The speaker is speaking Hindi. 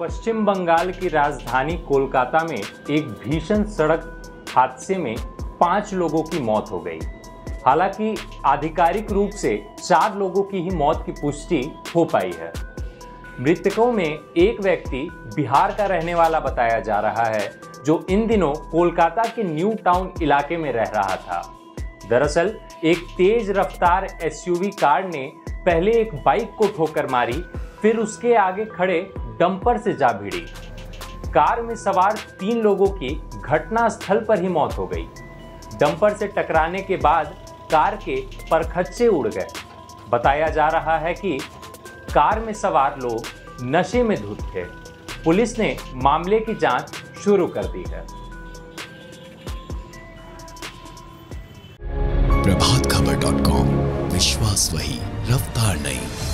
पश्चिम बंगाल की राजधानी कोलकाता में एक भीषण सड़क हादसे में 5 लोगों की मौत हो गई। हालांकि आधिकारिक रूप से 4 लोगों की ही मौत की पुष्टि हो पाई है। मृतकों में एक व्यक्ति बिहार का रहने वाला बताया जा रहा है, जो इन दिनों कोलकाता के न्यू टाउन इलाके में रह रहा था। दरअसल एक तेज रफ्तार एसयूवी कार ने पहले एक बाइक को ठोकर मारी, फिर उसके आगे खड़े डंपर से जा भिड़ी। कार में सवार 3 लोगों की घटनास्थल पर ही मौत हो गई। डंपर से टकराने के बाद कार के परखच्चे उड़ गए। बताया जा रहा है कि कार में सवार लोग नशे में धुत थे। पुलिस ने मामले की जांच शुरू कर दी है। प्रभातखबर.com, विश्वास वही, रफ्तार नहीं।